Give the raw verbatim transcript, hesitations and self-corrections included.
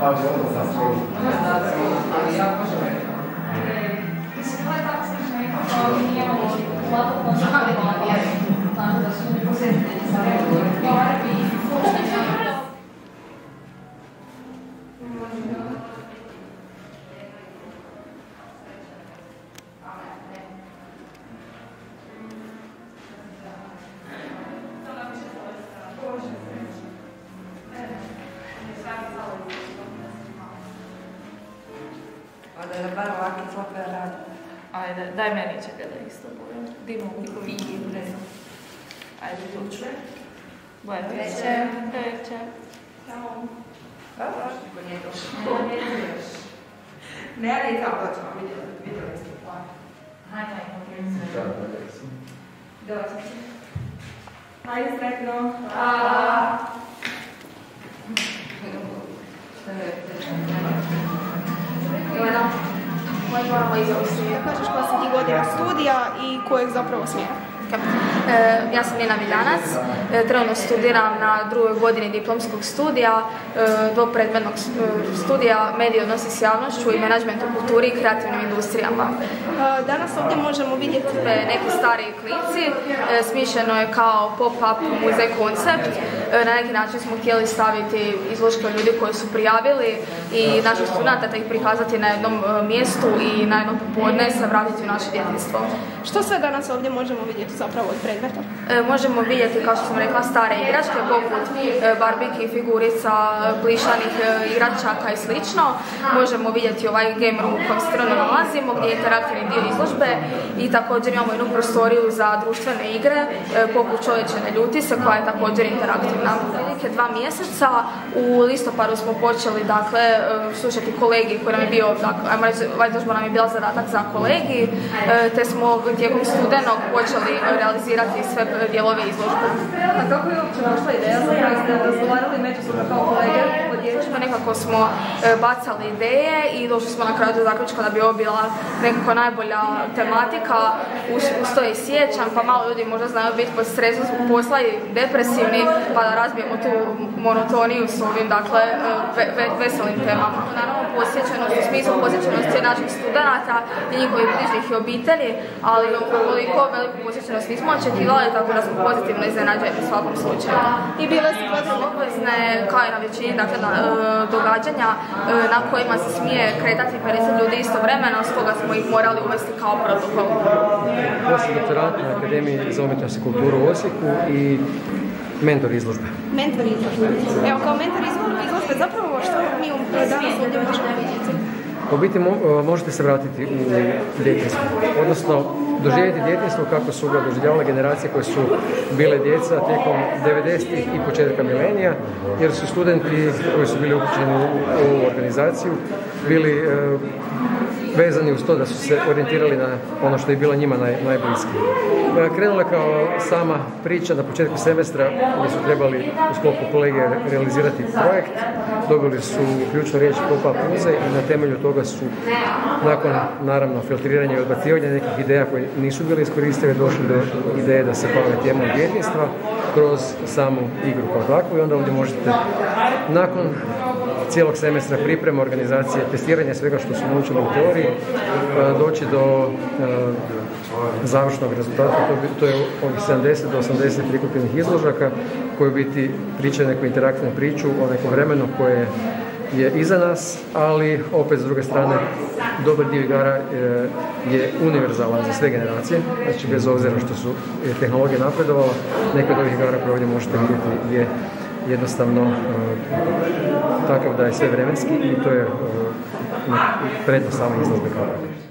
pa bi onda sam svoji. Ali ja možem rekao. Mislim, to je tako slično rekao, kao mi nije ovo vlada poznali vladijari. Znamo da su upozetljeni sa rekom. Daj meni čega da isto bojem. Di mogu biti brezom. Ajde, duče. Boje treće. Treće. Samo. Kako? Ko nije došlo. Ne, ali je kao počela. Vidjeli ste plan. Hajde, mogu se. Da, da sam. Dođe se. Hajde, sretno. Hvala. Hvala. Moji moramo iz ovog smjera. Kažeš koja si ti godina studija i kojeg zapravo smjera? Ja sam Nina Miljanac, trenutno studiram na drugoj godini diplomskog studija, do predmetnog studija medije odnosi s javnošću i menadžment u kulturi i kreativnim industrijama. Danas ovdje možemo vidjeti Neki stari klinci, smišljeno je kao pop-up muzej koncept. Na neki način smo htjeli staviti izložke ljudi koji su prijavili i naših studenta, da ih prikazati na jednom mjestu i na jedno popodne se vratiti u naše djetinjstvo. Što sve danas ovdje možemo vidjeti zapravo od predmeta? Možemo vidjeti, kao što sam rekla, stare igračke poput barbiki, figurica, plišanih igračaka i sl. Možemo vidjeti ovaj game room u kojem se trenutno nalazimo, gdje je interaktivni dio izložbe, i također imamo jednu prostoriju za društvene igre poput Čovječe ne ljuti se, koja je također interaktivna. Otprilike dva mjeseca u listopadu smo počeli, dakle, slušati kolegi koji nam je bio, ajmo reći, ova izložba nam je bila zadatak za kolegi, te smo tijekom studenog počeli realizirati sve dijelove izložbe. A kako je uopće došla ideja? Razgovarali međusobno kao kolege o dječima? Nekako smo bacali ideje i došli smo na kraju do zaključka da bi ovo bila nekako najbolja tematika. Uz to i sjećam, pa malo ljudi možda znaju biti pod stresom zbog posla i depresivni, pa da razbijemo tu monotoniju s ovim, dakle, veselim temama. Naravno, posjećenost u smislu posjećenosti naših studenata i njihovih bližnjih i obitelji, ali koliko veliku posjećenost nismo očekivali, tako da smo pozitivno iznenađeni u svakom slučaju. I bile su potrebno obvezne, kao i na većini događanja na kojima se smije kretati pedeset ljudi istovremeno, stoga smo ih morali uvesti kao protokol. Ja sam doktorant na Akademiji za umjetnost i kulturu u Osijeku i mentor izložbe. Mentor izložbe. Evo, kao mentor izložbe, zapravo što mi danas ovdje možemo vidjeti? U biti možete se vratiti u djetinjstvo, odnosno doživjeti djetinjstvo kako su ga doživljavale generacije koje su bile djeca tijekom devedesetih i početka milenija, jer su studenti koji su bili uključeni u ovu organizaciju bili vezani uz to da su se orijentirali na ono što je bilo njima najbliskije. Krenula je kao sama priča na početku semestra gdje su trebali u sklopu kolegija realizirati projekt, dobili su ključnu riječ pop-up muzej i na temelju toga su, nakon naravno filtriranja i odbacivanja nekih ideja koje nisu bile iskoristive, došli do ideje da se bave temom djetinjstva kroz samu igru kao takvu, i onda ovdje možete nakon cijelog semestra priprema, organizacije, testiranja svega što su naučili u teoriji, doći do završnog rezultata. To je ovih sedamdeset do osamdeset prikupljenih izložaka koji u biti pričaju neku interaktivnu priču o nekom vremenu koje je iza nas, ali opet s druge strane dobar dio igara je univerzalan za sve generacije, znači bez obzira što su tehnologije napredovala, neke od ovih igara koje ovdje možete vidjeti je jednostavno takav da je sve vremenski, i to je prednost same izložbe kao.